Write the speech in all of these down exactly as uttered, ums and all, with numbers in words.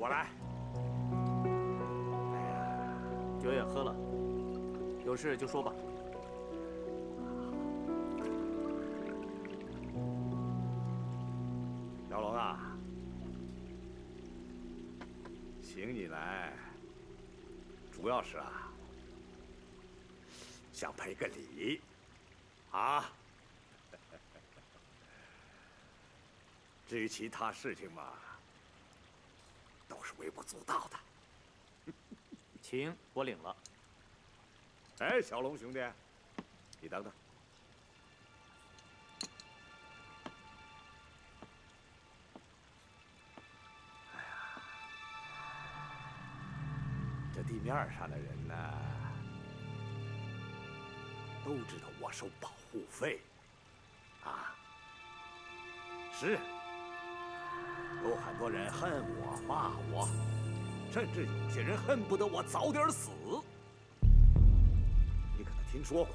我来。哎呀，酒也喝了，有事就说吧。 小龙啊，请你来，主要是啊，想赔个礼，啊。至于其他事情嘛，都是微不足道的。情我领了。哎，小龙兄弟，你等等。 地面上的人呢，都知道我收保护费，啊，是，有很多人恨我、骂我，甚至有些人恨不得我早点死。你可能听说过，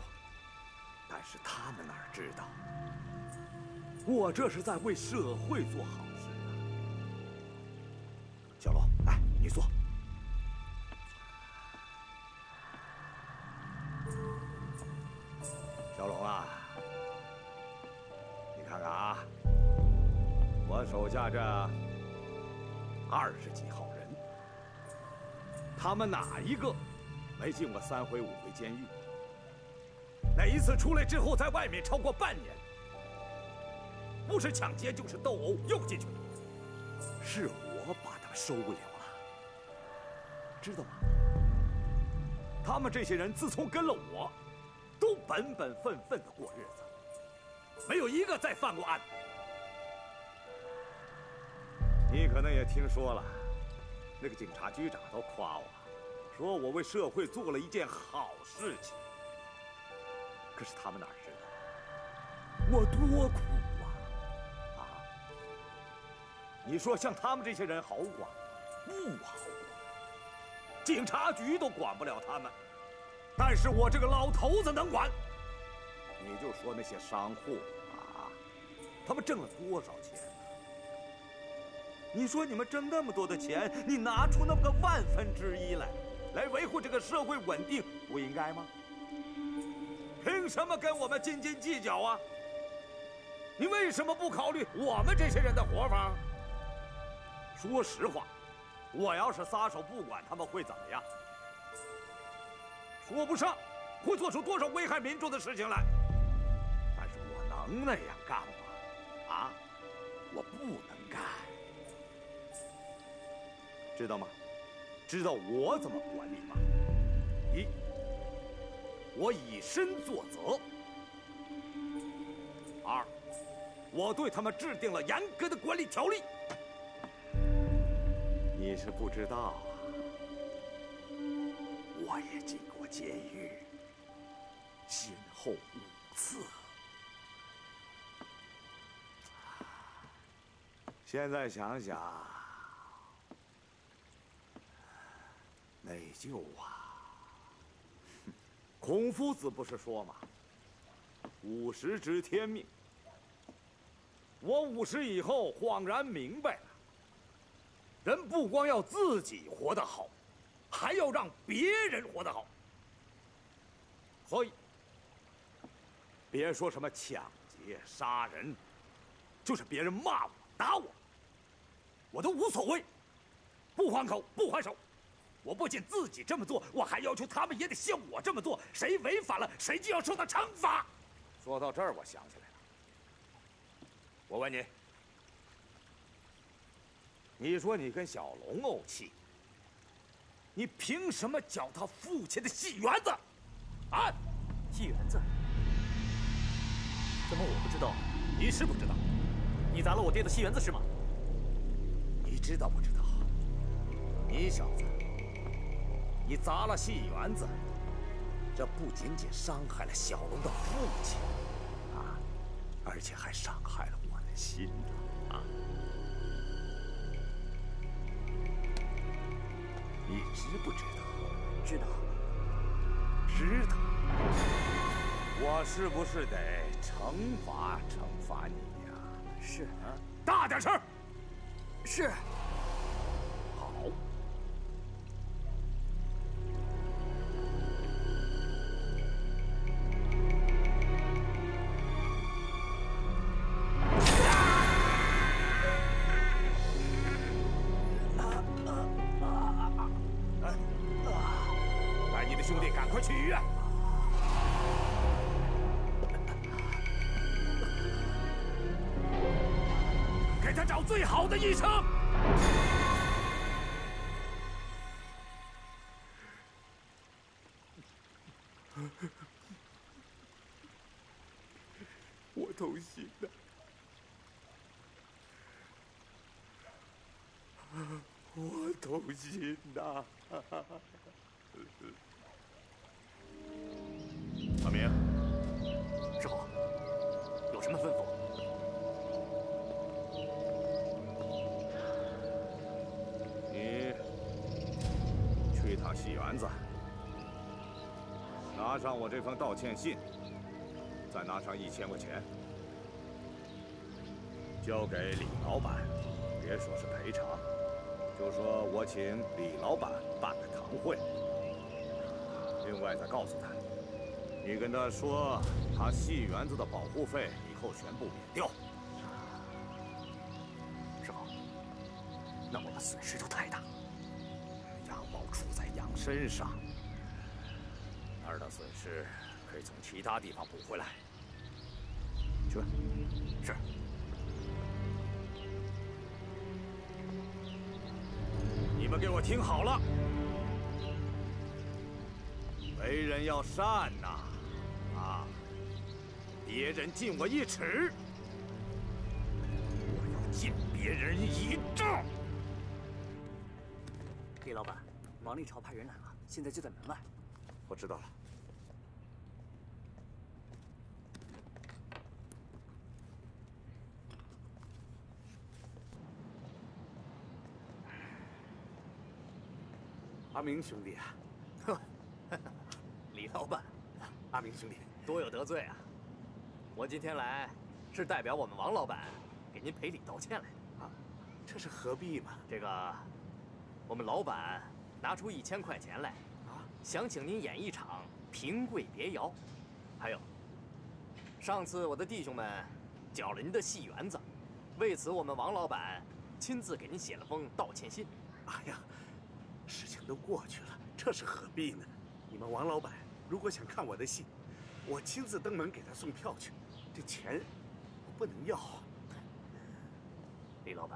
但是他们哪知道，我这是在为社会做好事啊。小龙，哎，你坐。 小龙啊，你看看啊，我手下这二十几号人，他们哪一个没进过三回五回监狱？哪一次出来之后在外面超过半年？不是抢劫就是斗殴，又进去了。是我把他们收留了，知道吗？他们这些人自从跟了我。 都本本分分的过日子，没有一个再犯过案。你可能也听说了，那个警察局长都夸我，说我为社会做了一件好事情。可是他们哪知道我多苦啊！啊！你说像他们这些人好管，不好管，警察局都管不了他们。 但是我这个老头子能管，你就说那些商户啊，他们挣了多少钱呢？你说你们挣那么多的钱，你拿出那么个万分之一来，来维护这个社会稳定，不应该吗？凭什么跟我们斤斤计较啊？你为什么不考虑我们这些人的活法？说实话，我要是撒手不管，他们会怎么样？ 说不上，会做出多少危害民众的事情来？但是我能那样干吗？啊，我不能干，知道吗？知道我怎么管理吗？一，我以身作则；二，我对他们制定了严格的管理条例。你是不知道。 我也进过监狱，先后五次。现在想想，内疚啊！孔夫子不是说吗？五十知天命。我五十以后恍然明白了，人不光要自己活得好。 还要让别人活得好，所以别说什么抢劫、杀人，就是别人骂我、打我，我都无所谓，不还口不还手。我不仅自己这么做，我还要求他们也得像我这么做。谁违反了，谁就要受到惩罚。说到这儿，我想起来了，我问你，你说你跟小龙怄气？ 你凭什么搅他父亲的戏园子？啊，戏园子？怎么我不知道？你是不知道，你砸了我爹的戏园子是吗？你知道不知道？你小子，你砸了戏园子，这不仅仅伤害了小龙的父亲，啊，而且还伤害了我的心啊！ 你知不知道？知道，知道。我是不是得惩罚惩罚你呀？是啊，大点声。是。好。去医院。给他找最好的医生。我痛心的。 我痛心呐！小明，师傅，有什么吩咐？你去一趟戏园子，拿上我这封道歉信，再拿上一千块钱，交给李老板，别说是赔偿。 就说我请李老板办个堂会，另外再告诉他，你跟他说，他戏园子的保护费以后全部免掉。师傅，那我们损失就太大。羊毛出在羊身上，那儿的损失可以从其他地方补回来。去，是。 你们给我听好了，为人要善呐，啊，别人敬我一尺，我要敬别人一丈。李老板，王立朝派人来了，现在就在门外。我知道了。阿明兄弟啊，呵，李老板，阿明兄弟多有得罪啊！我今天来是代表我们王老板给您赔礼道歉来的啊，这是何必嘛？这个，我们老板拿出一千块钱来啊，想请您演一场平贵别窑。还有，上次我的弟兄们搅了您的戏园子，为此我们王老板亲自给您写了封道歉信。哎呀！ 事情都过去了，这是何必呢？你们王老板如果想看我的戏，我亲自登门给他送票去。这钱我不能要啊！李老板，